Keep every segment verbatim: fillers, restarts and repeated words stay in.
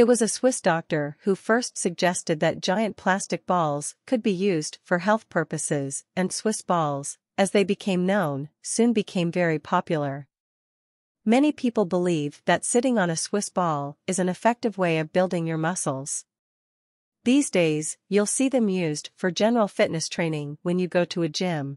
It was a Swiss doctor who first suggested that giant plastic balls could be used for health purposes, and Swiss balls, as they became known, soon became very popular. Many people believe that sitting on a Swiss ball is an effective way of building your muscles. These days, you'll see them used for general fitness training when you go to a gym.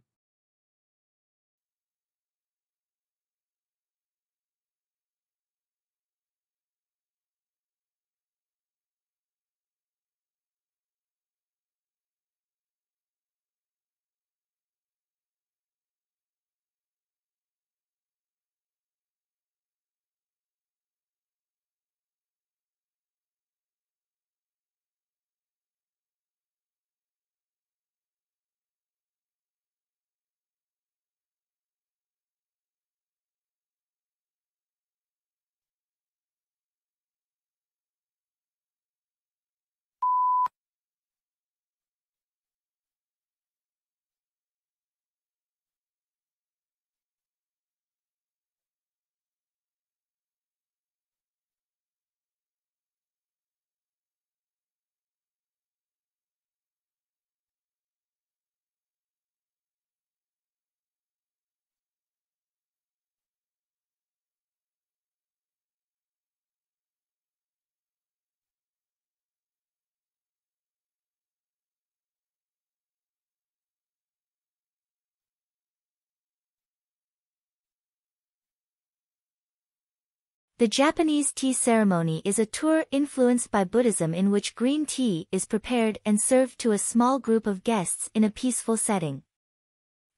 The Japanese tea ceremony is a tour influenced by Buddhism in which green tea is prepared and served to a small group of guests in a peaceful setting.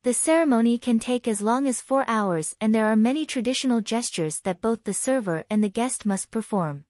The ceremony can take as long as four hours and there are many traditional gestures that both the server and the guest must perform.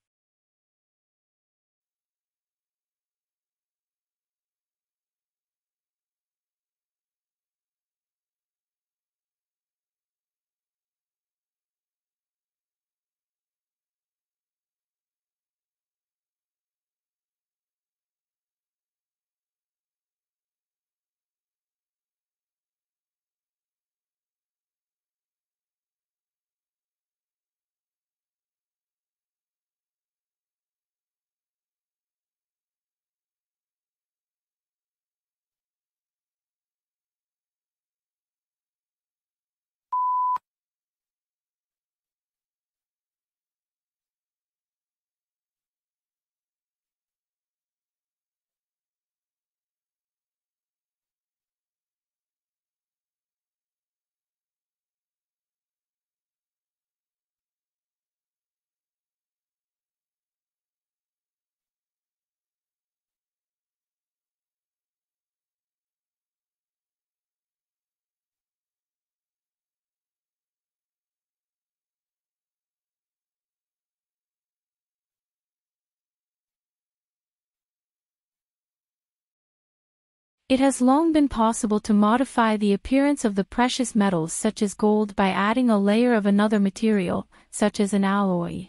It has long been possible to modify the appearance of the precious metals such as gold by adding a layer of another material, such as an alloy.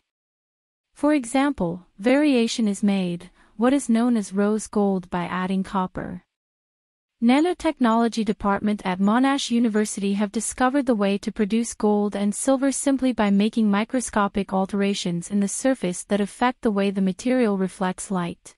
For example, variation is made, what is known as rose gold by adding copper. Nanotechnology department at Monash University have discovered the way to produce gold and silver simply by making microscopic alterations in the surface that affect the way the material reflects light.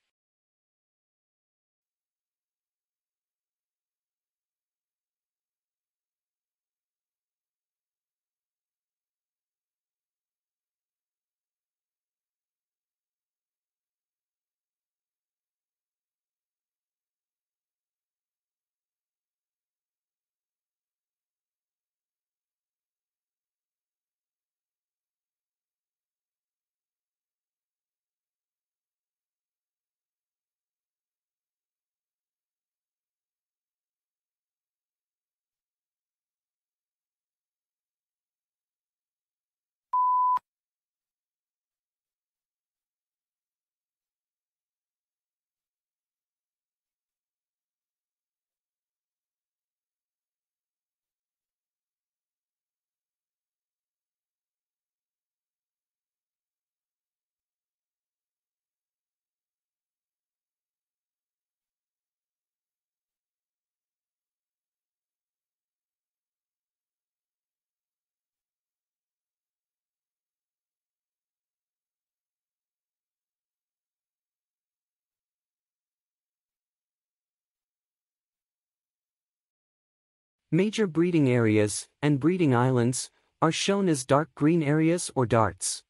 Major breeding areas, and breeding islands, are shown as dark green areas or darts.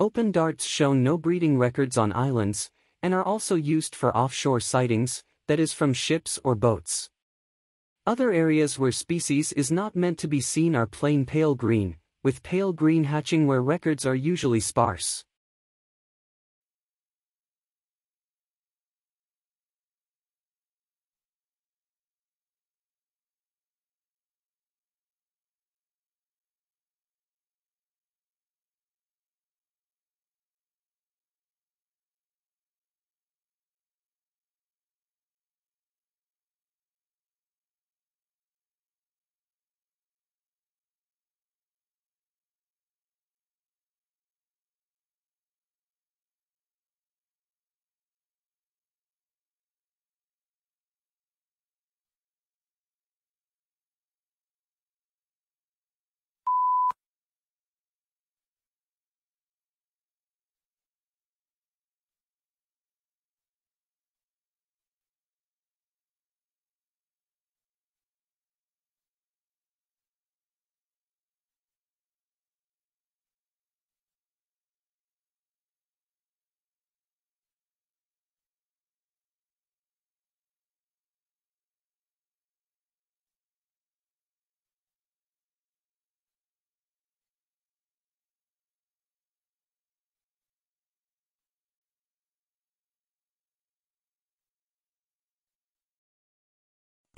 Open darts show no breeding records on islands, and are also used for offshore sightings, that is from ships or boats. Other areas where species is not meant to be seen are plain pale green, with pale green hatching where records are usually sparse.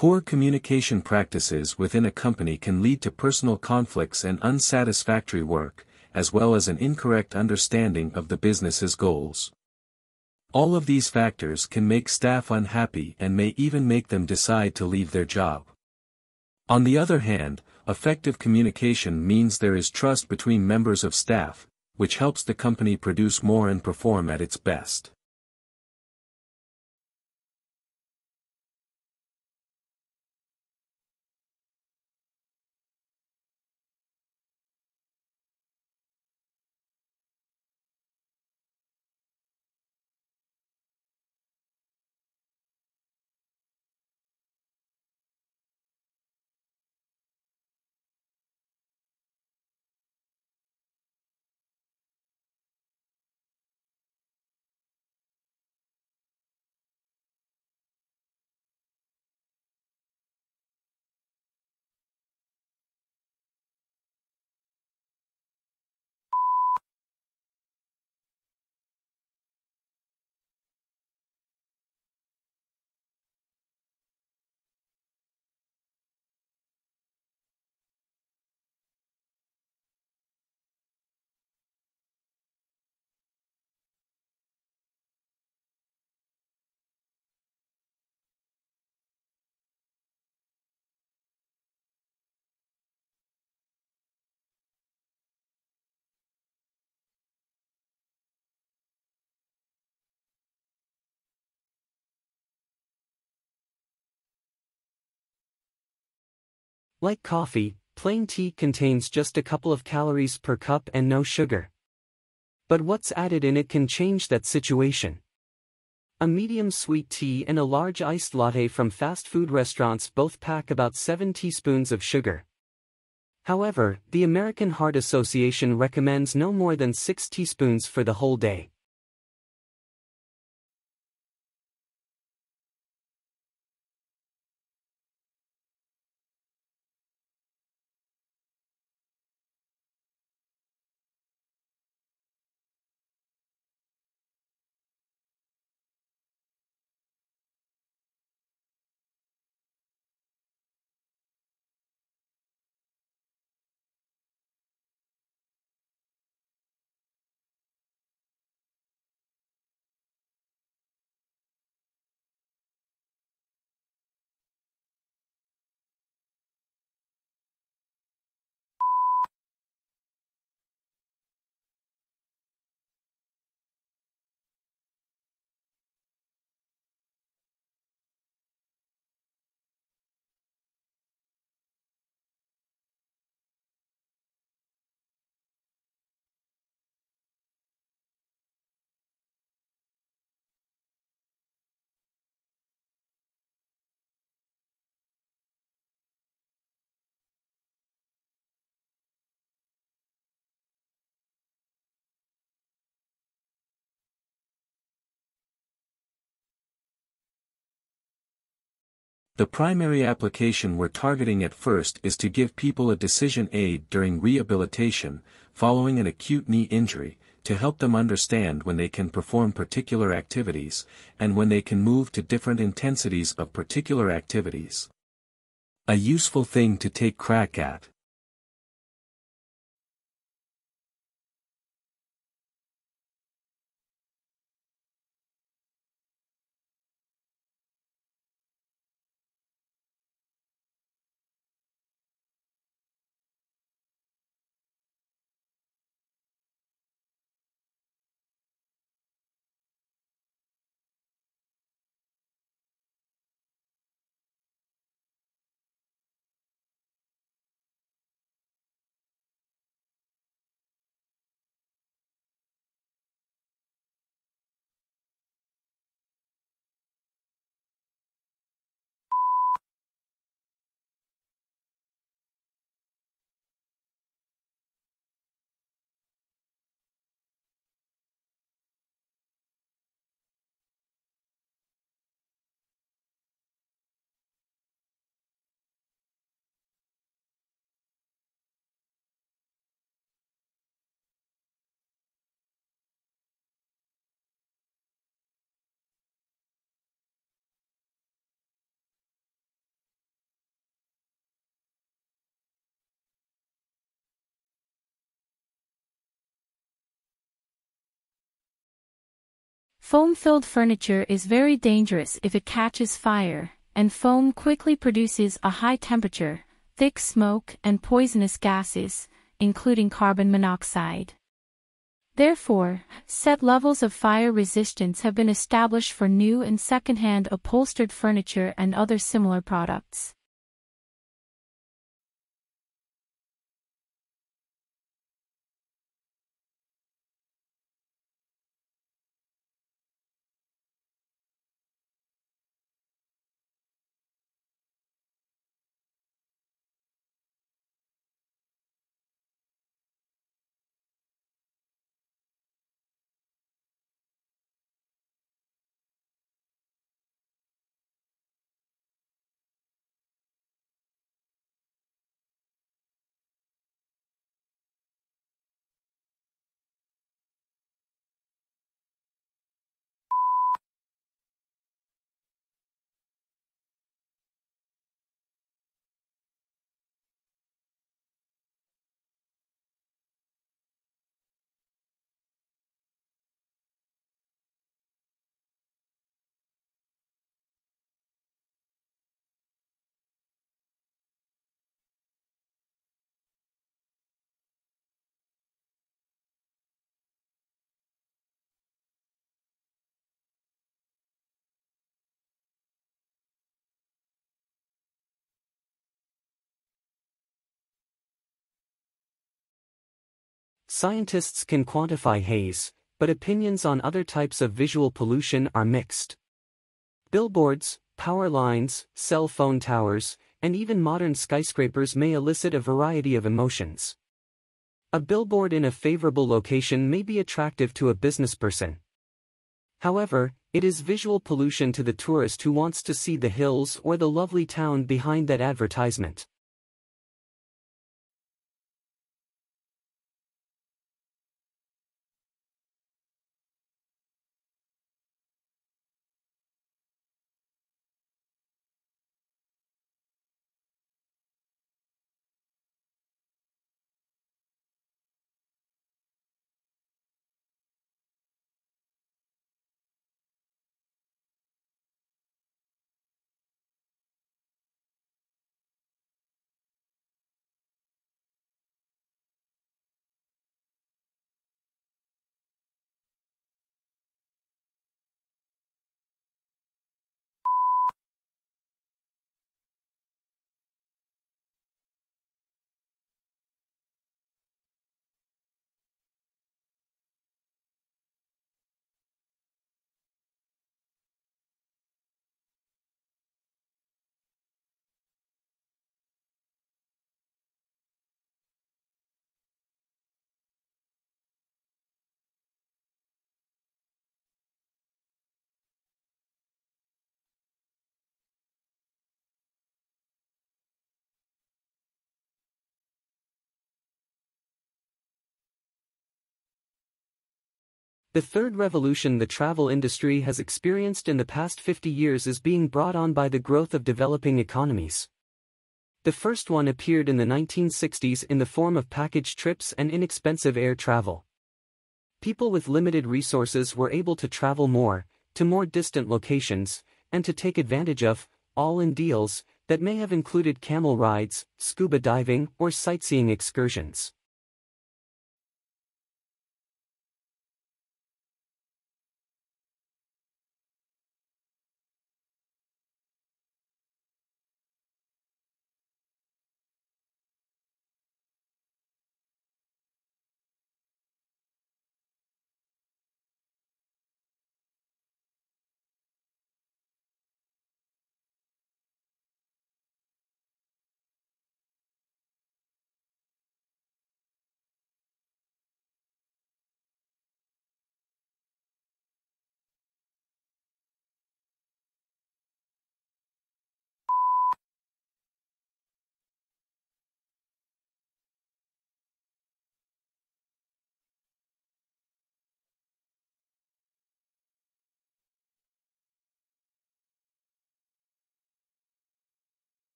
Poor communication practices within a company can lead to personal conflicts and unsatisfactory work, as well as an incorrect understanding of the business's goals. All of these factors can make staff unhappy and may even make them decide to leave their job. On the other hand, effective communication means there is trust between members of staff, which helps the company produce more and perform at its best. Like coffee, plain tea contains just a couple of calories per cup and no sugar. But what's added in it can change that situation. A medium sweet tea and a large iced latte from fast food restaurants both pack about seven teaspoons of sugar. However, the American Heart Association recommends no more than six teaspoons for the whole day. The primary application we're targeting at first is to give people a decision aid during rehabilitation, following an acute knee injury, to help them understand when they can perform particular activities, and when they can move to different intensities of particular activities. A useful thing to take crack at. Foam-filled furniture is very dangerous if it catches fire, and foam quickly produces a high temperature, thick smoke and poisonous gases, including carbon monoxide. Therefore, set levels of fire resistance have been established for new and second-hand upholstered furniture and other similar products. Scientists can quantify haze, but opinions on other types of visual pollution are mixed. Billboards, power lines, cell phone towers, and even modern skyscrapers may elicit a variety of emotions. A billboard in a favorable location may be attractive to a business person. However, it is visual pollution to the tourist who wants to see the hills or the lovely town behind that advertisement. The third revolution the travel industry has experienced in the past fifty years is being brought on by the growth of developing economies. The first one appeared in the nineteen sixties in the form of package trips and inexpensive air travel. People with limited resources were able to travel more, to more distant locations, and to take advantage of, all-in deals, that may have included camel rides, scuba diving, or sightseeing excursions.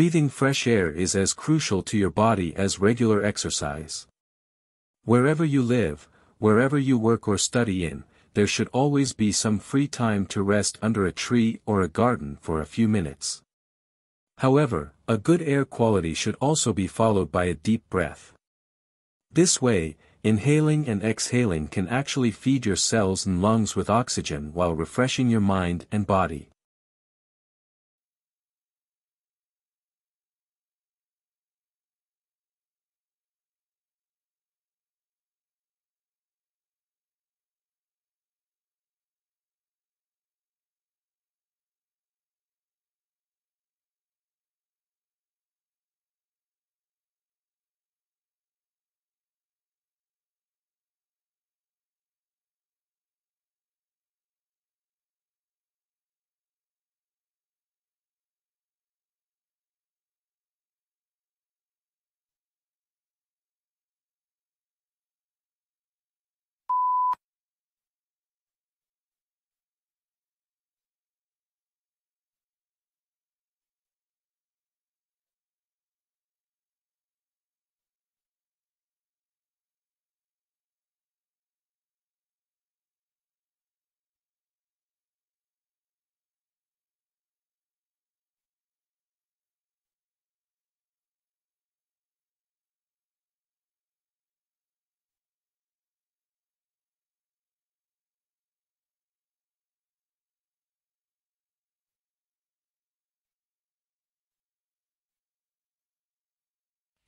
Breathing fresh air is as crucial to your body as regular exercise. Wherever you live, wherever you work or study in, there should always be some free time to rest under a tree or a garden for a few minutes. However, a good air quality should also be followed by a deep breath. This way, inhaling and exhaling can actually feed your cells and lungs with oxygen while refreshing your mind and body.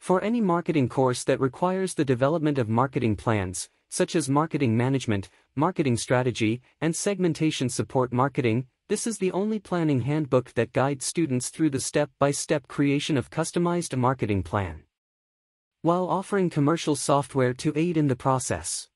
For any marketing course that requires the development of marketing plans, such as marketing management, marketing strategy, and segmentation support marketing, this is the only planning handbook that guides students through the step-by-step creation of customized marketing plan, while offering commercial software to aid in the process.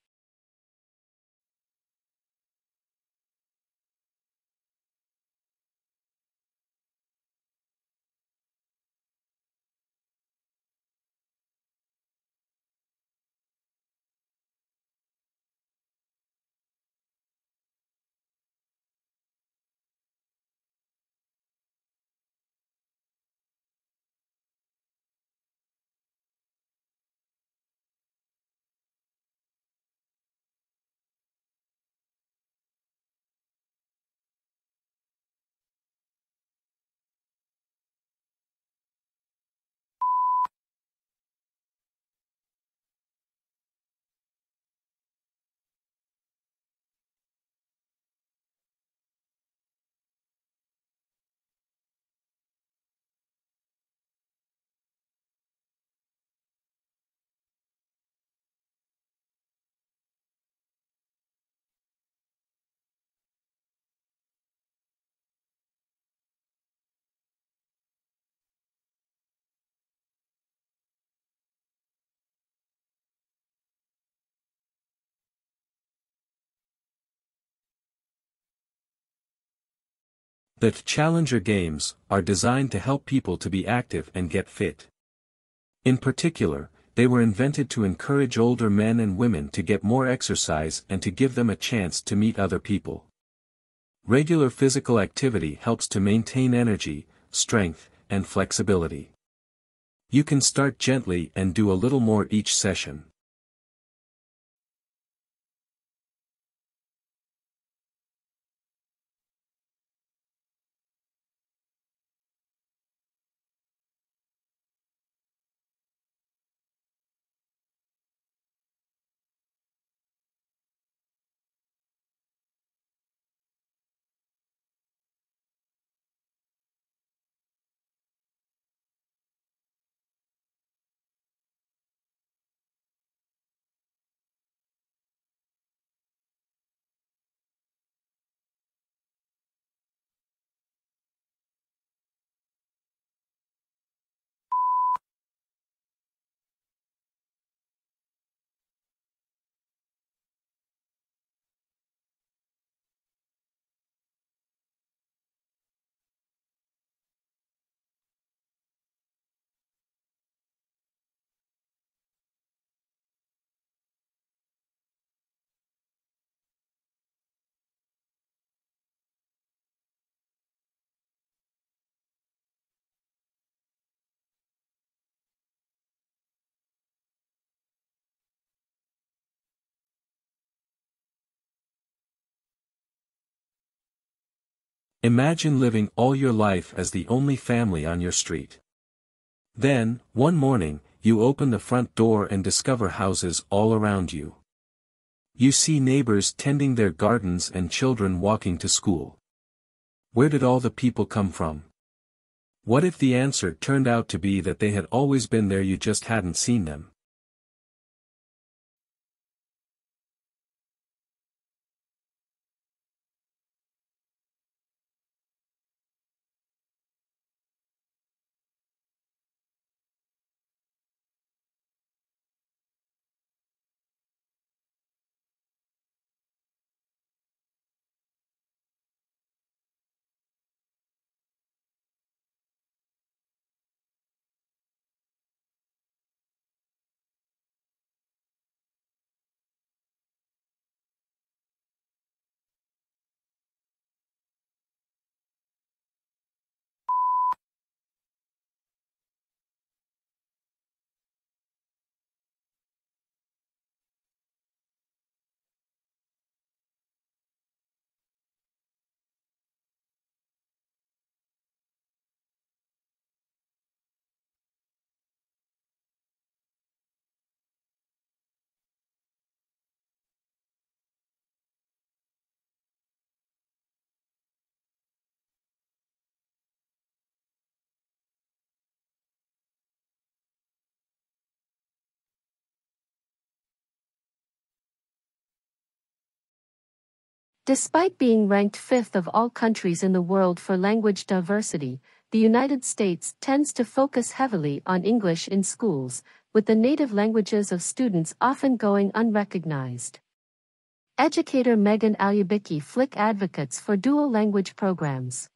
that Challenger games are designed to help people to be active and get fit. In particular, they were invented to encourage older men and women to get more exercise and to give them a chance to meet other people. Regular physical activity helps to maintain energy, strength, and flexibility. You can start gently and do a little more each session. Imagine living all your life as the only family on your street. Then, one morning, you open the front door and discover houses all around you. You see neighbors tending their gardens and children walking to school. Where did all the people come from? What if the answer turned out to be that they had always been there, you just hadn't seen them? Despite being ranked fifth of all countries in the world for language diversity, the United States tends to focus heavily on English in schools, with the native languages of students often going unrecognized. Educator Megan Alyubicki Flick advocates for dual language programs.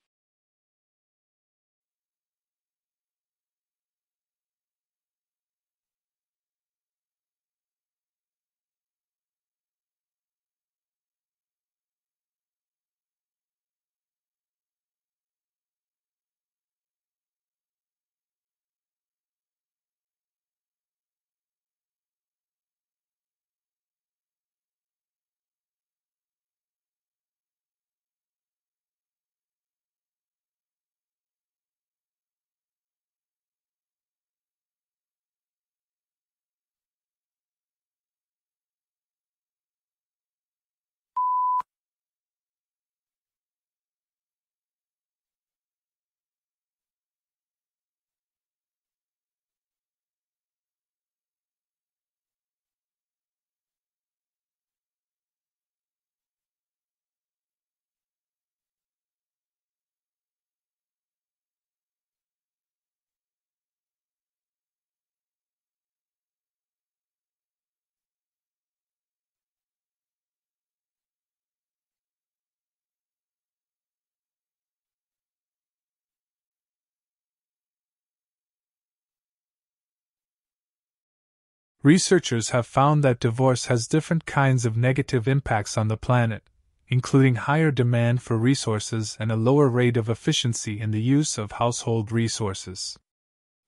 Researchers have found that divorce has different kinds of negative impacts on the planet, including higher demand for resources and a lower rate of efficiency in the use of household resources.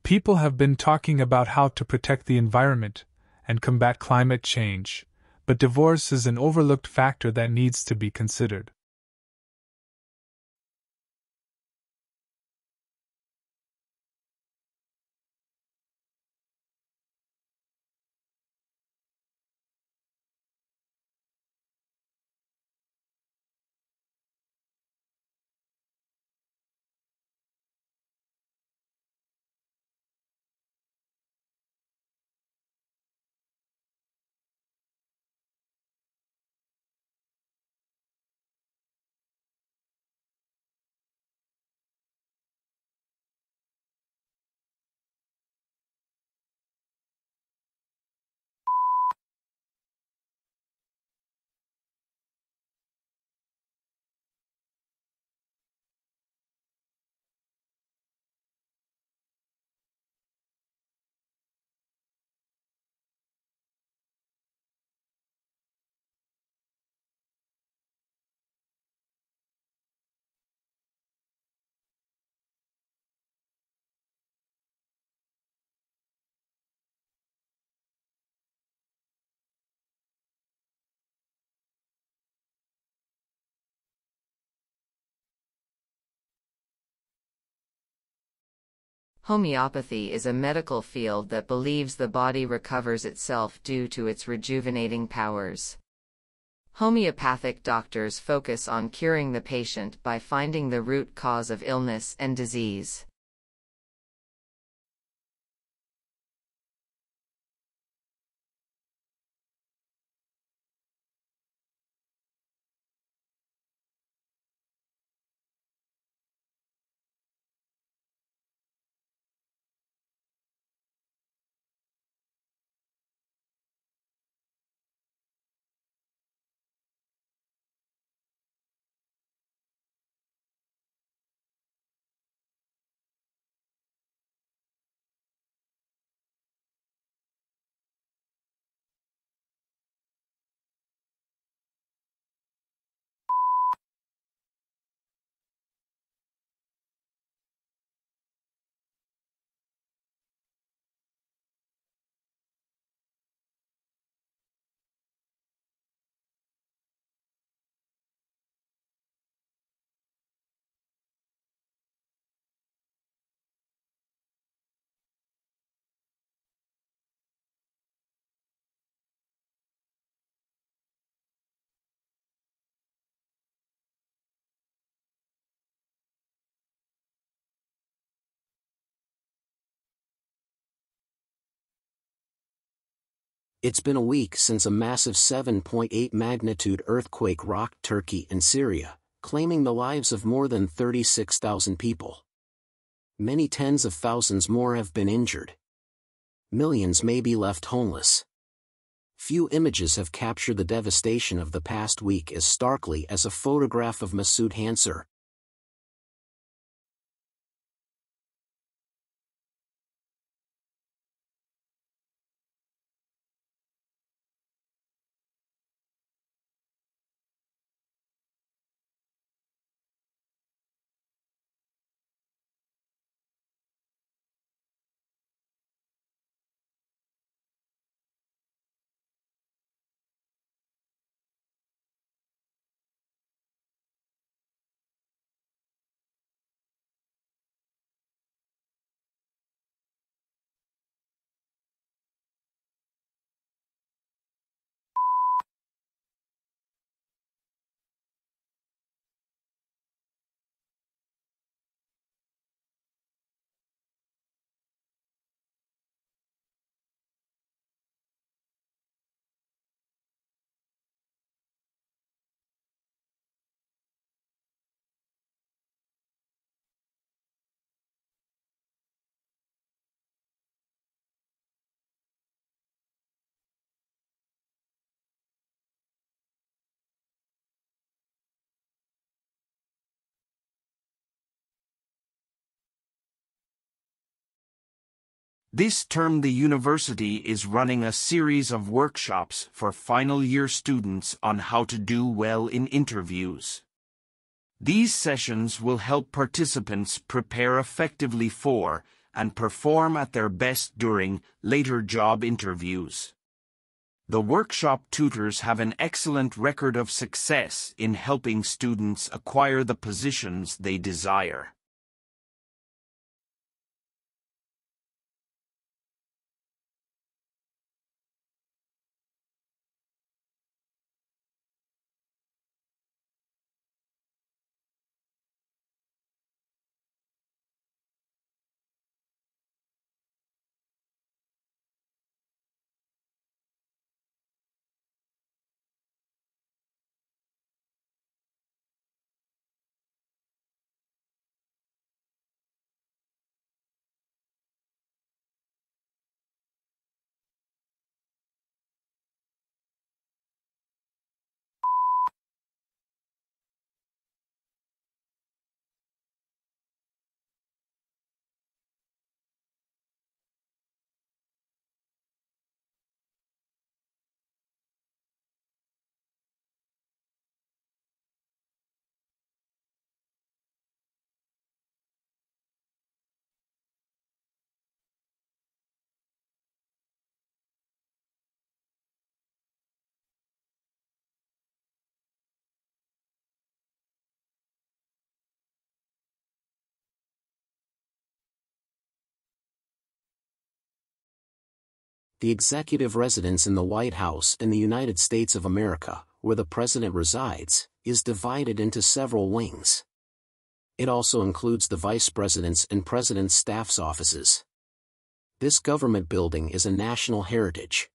People have been talking about how to protect the environment and combat climate change, but divorce is an overlooked factor that needs to be considered. Homeopathy is a medical field that believes the body recovers itself due to its rejuvenating powers. Homeopathic doctors focus on curing the patient by finding the root cause of illness and disease. It's been a week since a massive seven point eight magnitude earthquake rocked Turkey and Syria, claiming the lives of more than thirty-six thousand people. Many tens of thousands more have been injured. Millions may be left homeless. Few images have captured the devastation of the past week as starkly as a photograph of Masoud Hansar. This term the university is running a series of workshops for final year students on how to do well in interviews. These sessions will help participants prepare effectively for and perform at their best during later job interviews. The workshop tutors have an excellent record of success in helping students acquire the positions they desire. The executive residence in the White House in the United States of America, where the president resides, is divided into several wings. It also includes the vice president's and president's staff's offices. This government building is a national heritage.